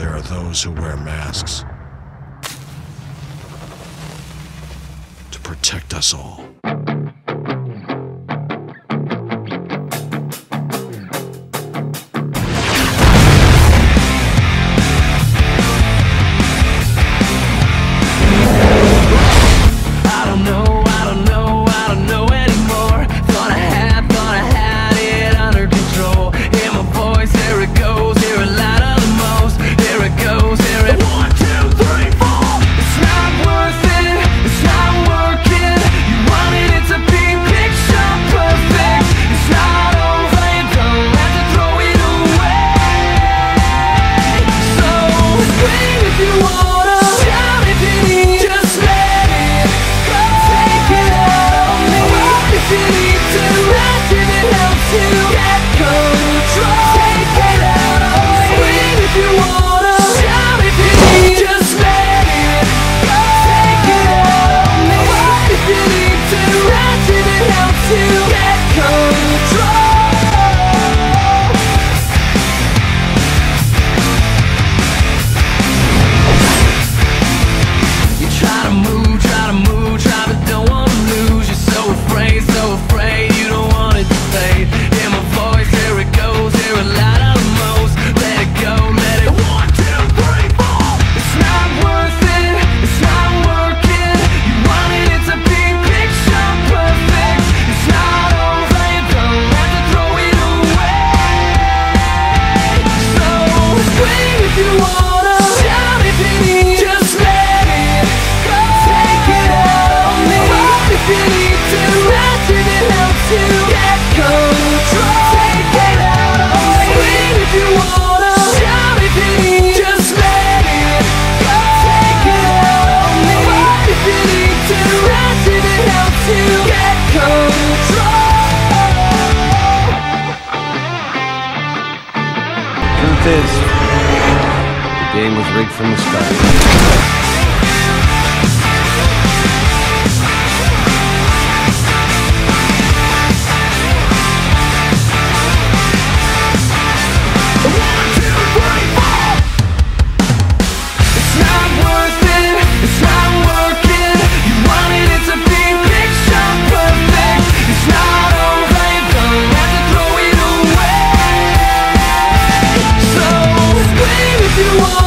there are those who wear masks to protect us all. The game was rigged from the start. You